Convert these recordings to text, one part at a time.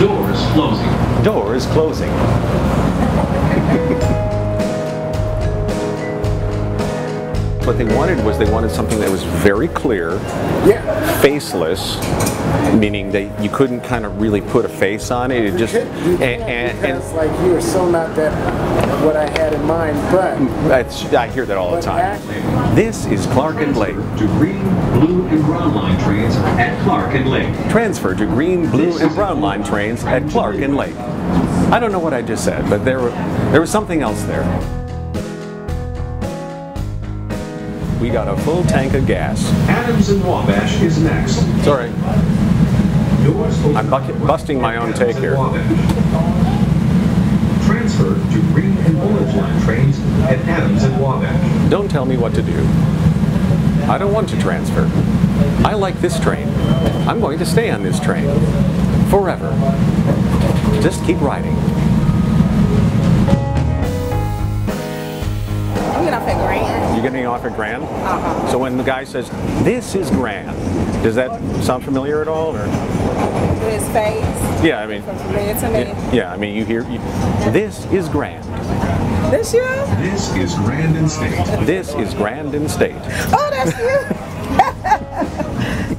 Doors closing. Doors closing. What they wanted was something that was very clear, faceless, meaning that you couldn't kind of really put a face on it. It just and like you were so not that what I had in mind, but I hear that all the time. This is Clark and Lake. To green, blue, and brown line trains at Clark and Lake. Transfer to green, blue, and brown line trains at Clark and Lake. I don't know what I just said, but there was something else there. We got a full tank of gas. Adams and Wabash is next. It's all right. I'm busting my own take here. Transfer to green and orange line trains at Adams and Wabash. Don't tell me what to do. I don't want to transfer. I like this train. I'm going to stay on this train forever. Just keep riding. You're getting off at Grand? Uh-huh. So when the guy says, "This is Grand," does that sound familiar at all? Or? His face. Yeah, I mean. Familiar to me. Yeah, I mean, you hear, this is Grand. This you? This is Grand in State. This is Grand in State. Oh, that's you.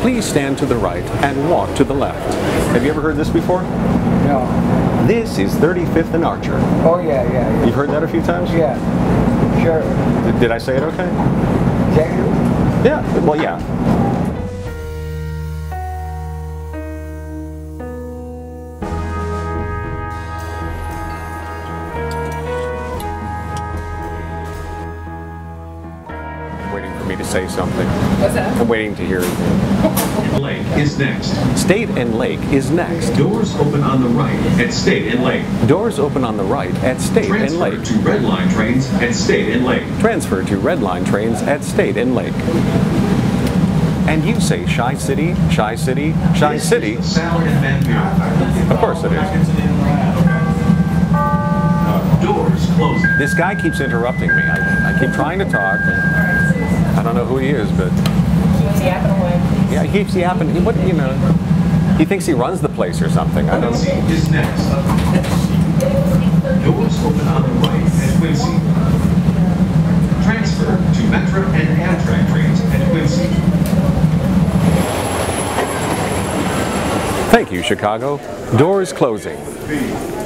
Please stand to the right and walk to the left. Have you ever heard this before? No. This is 35th and Archer. Oh, yeah. You've heard that a few times? Yeah, sure. Did I say it okay? Yeah, well, yeah. I'm waiting for me to say something. What's that? I'm waiting to hear it. Lake is next. State and Lake is next. Doors open on the right at State and Lake. Doors open on the right at State and Lake. Transfer to Red Line trains at State and Lake. Transfer to Red Line trains at State and Lake. And you say Chi City, Chi City, Chi City. Of course it is. Doors closing. This guy keeps interrupting me. I keep trying to talk. I don't know who he is, but. Yeah, he keeps yapping. What, you know, he thinks he runs the place or something. I don't know. Is next. Doors open on the right at Quincy. Transfer to Metro and Amtrak trains at Quincy. Thank you, Chicago. Doors closing.